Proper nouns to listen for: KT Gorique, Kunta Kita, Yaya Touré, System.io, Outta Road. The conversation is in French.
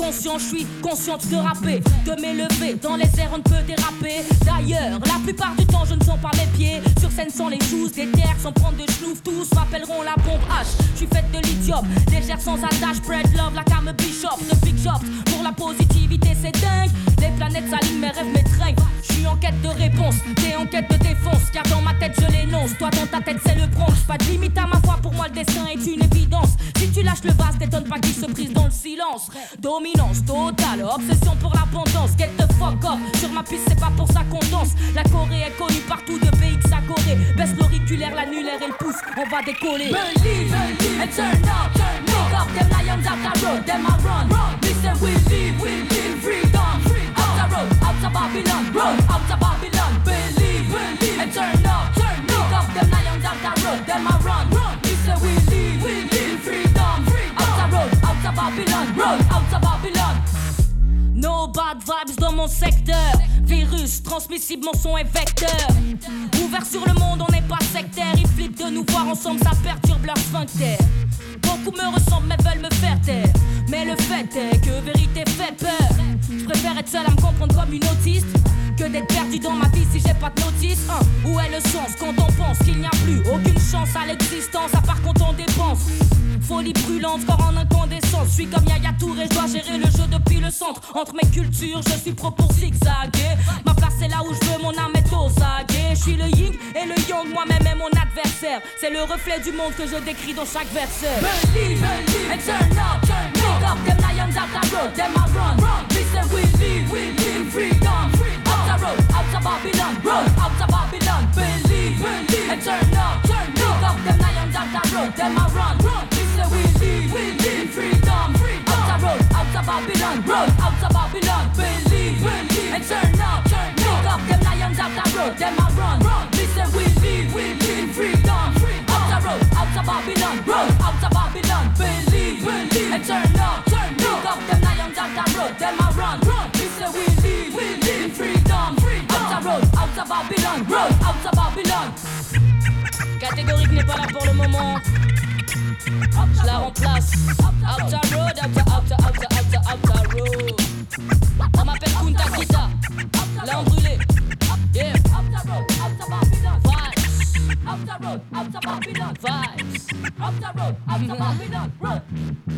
Conscient, je suis consciente de rapper, de m'élever, dans les airs on ne peut déraper. D'ailleurs, la plupart du temps je ne sens pas mes pieds, sur scène sans les joues, des terres sans prendre de schnouf, tous m'appelleront la bombe H. Je suis faite de lithium, légère sans attache, bread love, la came bishop, le big shop, pour la positivité c'est dingue. Les planètes s'alignent, mes rêves m'étreignent, je suis en quête de réponse, t'es en quête de défense, car dans ma tête je l'énonce, toi dans ta tête c'est le Bronx. Pas de limite à ma foi, pour moi le destin est une évidence, si tu lâches le vase, t'étonnes pas qu'il se brise dans le silence. Dominance totale, obsession pour l'abondance, get the fuck off, sur ma piste c'est pas pour ça qu'on danse. La Corée est connue partout de BX à Corée, baisse l'auriculaire, l'annulaire et le pouce, on va décoller. Believe and turn up, them lions out the road, them I run, listen we live freedom, out the road, out the Babylon, run, out the Babylon. Believe and turn up, them lions out the road, them I run, listen we live out of Babylon, roll out of Babylon. No bad vibes dans mon secteur. Virus transmissible, mon son est vecteur. Ouvert sur le monde, on n'est pas sectaire. Ils flippent de nous voir ensemble, ça perturbe leur sphincter. Beaucoup me ressemblent mais veulent me faire taire. Mais le fait est que vérité fait peur. Je préfère être seul à me comprendre comme une autiste que d'être perdu dans ma vie si j'ai pas de notice. Où est le sens quand on pense qu'il n'y a plus aucune chance à l'existence, à part quand on dépense. Folie brûlante, corps en incandescence. Je suis comme Yaya Touré, je dois gérer le jeu depuis le centre. Entre mes cultures, je suis pro pour zigzaguer. Ma place c'est là où je veux, mon âme est au zaguer. Je suis le yin et le yang, moi-même est mon adversaire. C'est le reflet du monde que je décris dans chaque verset. Believe and turn up, them lions out the road, them I run. Listen, we live freedom. Out the road, out the Babylon, run, out the Babylon. Believe and turn up, them lions out the road, them I run. We live freedom. Out of Babylon, road, out of Babylon. Believe, and turn up. Pick up them lions out the road, them I run. Listen, we live freedom. Out the road, out of Babylon, road, out of Babylon. Believe, and turn up. Pick up them lions out the road, them I run. Listen, we live freedom. Out the road, out of Babylon, road, out of Babylon. Catégorique n'est pas là pour le moment. Je la remplace. Outta Road, Outta Road. On m'appelle Kunta Kita. Là on brûlait. Yeah. Outta Road, Outta Babylon. Vibes. Outta Road, Outta Babylon. Vibes. Outta Road, Outta Babylon.